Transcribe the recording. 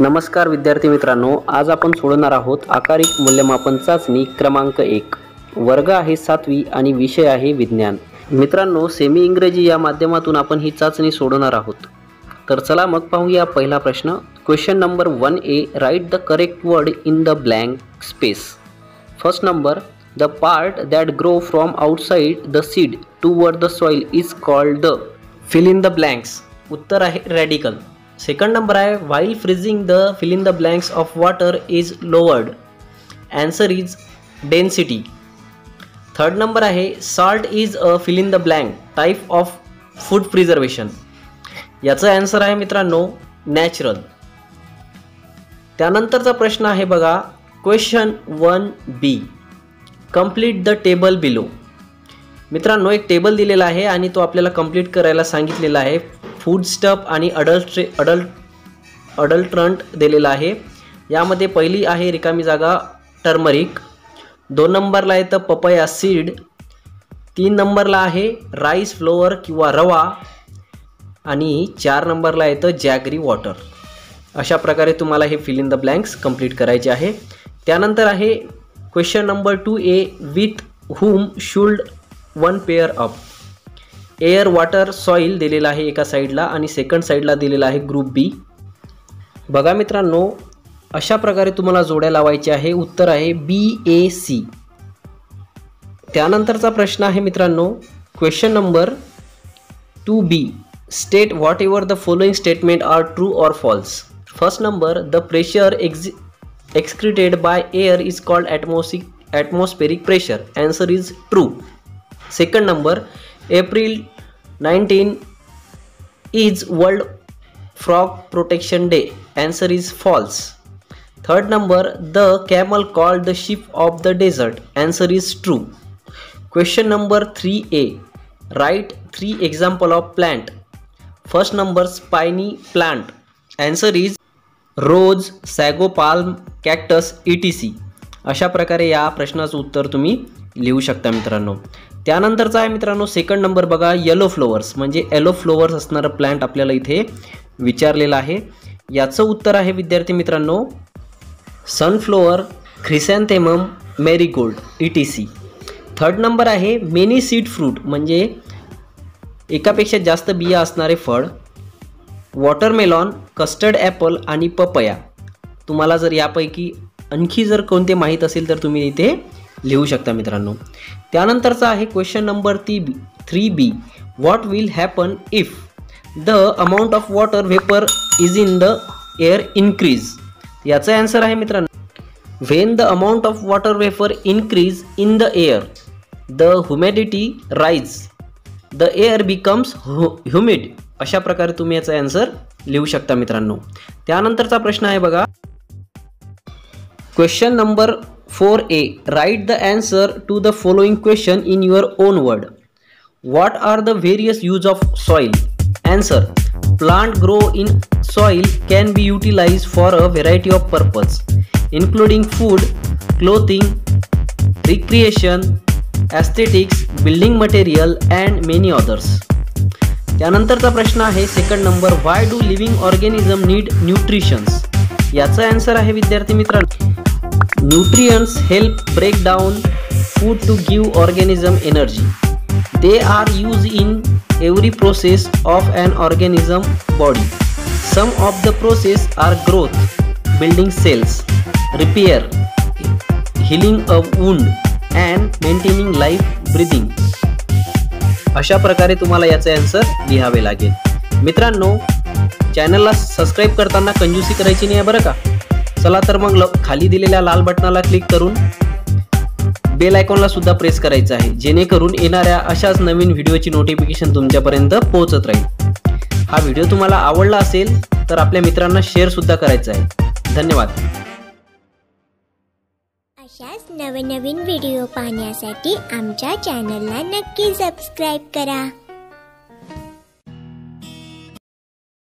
नमस्कार विद्यार्थी मित्रांनो, आज आपण सोडणार आहोत आकारिक मूल्यमापन चाचणी क्रमांक 1। वर्ग आहे 7वी आणि विषय आहे विज्ञान। मित्रांनो, सेमी इंग्रजी या माध्यमातून आपण ही चाचणी सोडणार आहोत। तर चला मग पाहूया पहिला प्रश्न। Question number 1A, write the correct word in the blank space. First number, the part that grow from outside the seed toward the soil is called the. Fill in the blanks. उत्तर आहे radicle. Second number है, while freezing the fill in the blanks of water is lowered. Answer is density. Third number है, salt is a fill in the blank type of food preservation. याचा answer है मित्रांनो natural. त्यानंतरचा प्रश्न है बघा, question 1B, complete the table below. मित्रांनो, एक टेबल दिलेला आहे आणि तो आपल्याला कंप्लीट करायला सांगितलेला आहे। फूड स्टफ आणि अडल्ट्रंट दिलेला आहे। यामध्ये पहिली आहे रिकामी जागा टर्मरिक, 2 नंबरला आहे तर पपया सीड, 3 नंबरला आहे राईस फ्लोअर किंवा रवा आणि 4 नंबरला आहे तर जॅगरी वॉटर। अशा प्रकारे तुम्हाला हे fill in the blanks complete करायचे आहे। त्यानंतर आहे question number 2A, with whom should one pair up. Air water soil दिलेला आहे एका साइडला आणि सेकंड साइडला दिलेला आहे ग्रुप बी। बघा मित्रांनो, अशा प्रकारे तुम्हाला जोड्या लावायचे आहे। उत्तर आहे BAC। त्यानंतरचा प्रश्न आहे मित्रांनो, question number 2B, state whatever the following statement are true और false. First number, the pressure excreted by air is called atmospheric pressure. Answer is true. Second number, April 19 is world frog protection day. Answer is false. Third number, the camel called the ship of the desert. Answer is true. Question number 3A, write 3 example of plant. First number, spiny plant. Answer is rose, sago palm, cactus, ETC। अशा प्रकारे या प्रश्नाचं उत्तर तुम्ही लिहू शकता मित्रांनो। त्यानंतरचा आहे मित्रांनो सेकंड नंबर बघा, येलो फ्लोवर्स म्हणजे येलो फ्लोवर्स असणारा प्लांट आपल्याला इथे विचारलेला आहे। याचं उत्तर आहे विद्यार्थी मित्रांनो sunflower, chrysanthemum, marigold, ETC। Third number आहे मेनी सीड फ्रूट म्हणजे एकापेक्षा जास्त बिया असणारे फळ, वॉटरमेलॉन, कस्टर्ड ॲपल आणि पपया। तुम्हाला जर यापैकी आणखी जर कोणते माहीत असेल तर तुम्ही इथे लिहू शकता मित्रांनो। त्यानंतरचा आहे question number 3B, what will happen if the amount of water vapour is in the air increase. याचा आन्सर आहे मित्रांनो when the amount of water vapour increase in the air the humidity rise the air becomes humid. अशा प्रकारे तुम्ही याचा answer लिहू शकता मित्रांनो। त्यानंतरचा प्रश्न आहे बघा question number 4A, write the answer to the following question in your own word. What are the various use of soil. Answer, plant grow in soil can be utilise for a variety of purpose including food, clothing, recreation, aesthetics, building material and many others. त्यानंतरचा प्रश्न आहे second number, why do living organism need nutritions. याचा answer आहे विद्यार्थी मित्रांनो nutrients help break down food to give organism energy. They are used in every process of an organism body. Some of the process are growth, building cells, repair, healing a wound and maintaining life breathing. अशा प्रकारे तुम्हाला याचे answer लिहावे लागेल मित्रांनो। चॅनलला subscribe करताना कंजूसी करायची नाही बरं का। चला तर मग खाली दिलेल्या लाल बटनाला क्लिक करून बेल आयकॉनला सुद्धा प्रेस करायचं आहे, जेणेकरून येणाऱ्या अशाच नवीन व्हिडिओची नोटिफिकेशन तुमच्यापर्यंत पोहोचत राहील। हा व्हिडिओ तुम्हाला आवडला असेल तर आपल्या मित्रांना शेअर सुद्धा करायचा आहे। धन्यवाद। अशाच नवनवीन व्हिडिओ पाहण्यासाठी आमच्या चॅनलला नक्की सबस्क्राईब करा।